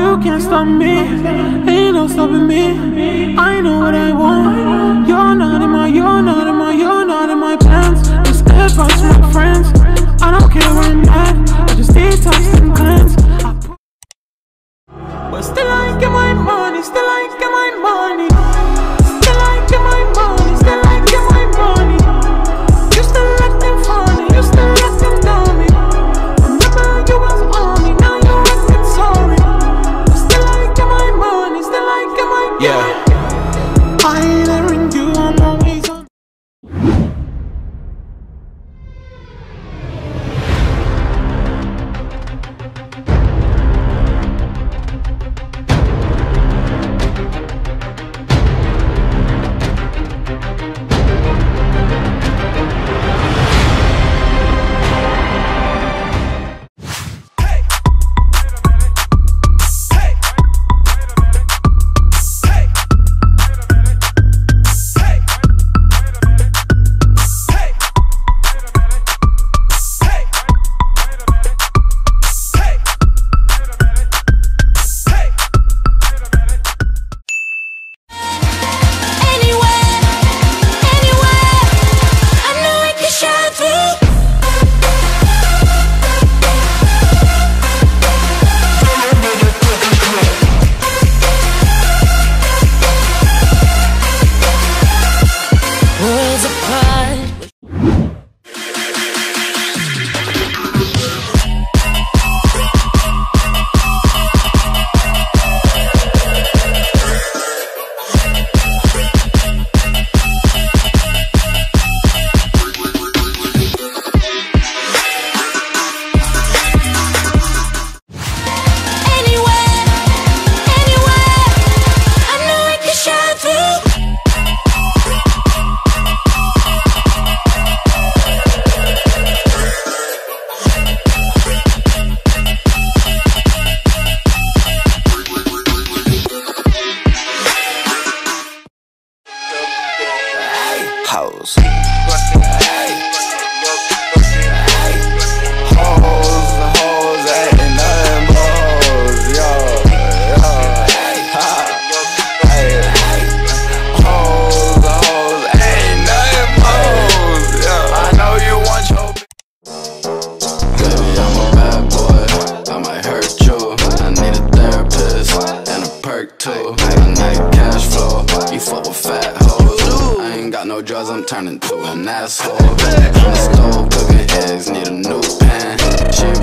You can't stop me, ain't no stopping me. I know what I want. You're not in my plans. Just advice from my friends. I don't care where I'm at, I just detox and cleanse. But still I get my money, still I get my money. Still I get my money, still I get my money. You still let them funny, you still let them dummy. Remember you was on me, now you acting sorry. But still I get my money, still I get my money. Yeah, I ain't letting you, I'm always on. Hoes, hey, hoes, ain't nothing but hoes, yo, hey, hoes, ain't nothing but hoes, yo. I know you want your baby, I'm a bad boy, I might hurt you. I need a therapist and a perk too. I need cash flow, you fuck with fat hoes. Got no drugs, I'm turning to an asshole. I'm stove cooking eggs, need a new pan. She